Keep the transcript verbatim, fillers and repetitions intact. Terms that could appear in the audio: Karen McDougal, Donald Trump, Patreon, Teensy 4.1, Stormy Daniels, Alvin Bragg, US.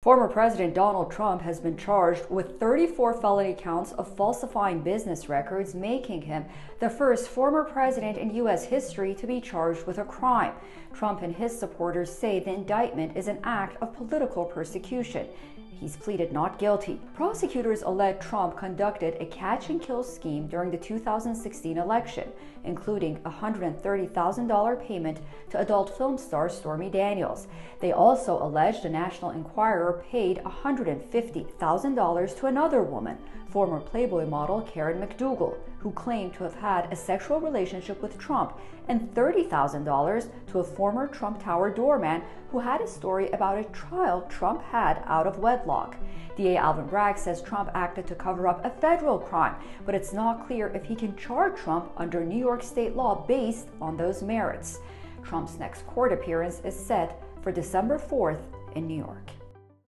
Former President Donald Trump has been charged with thirty-four felony counts of falsifying business records, making him the first former president in U S history to be charged with a crime. Trump and his supporters say the indictment is an act of political persecution. He's pleaded not guilty. Prosecutors allege Trump conducted a catch-and-kill scheme during the two thousand sixteen election, including a one hundred thirty thousand dollar payment to adult film star Stormy Daniels. They also alleged the National Enquirer paid one hundred fifty thousand dollars to another woman, former Playboy model Karen McDougal, who claimed to have had a sexual relationship with Trump, and thirty thousand dollars to a former Trump Tower doorman who had a story about a trial Trump had out of wedlock. D A Alvin Bragg says Trump acted to cover up a federal crime, but it's not clear if he can charge Trump under New York state law based on those merits. Trump's next court appearance is set for December fourth in New York.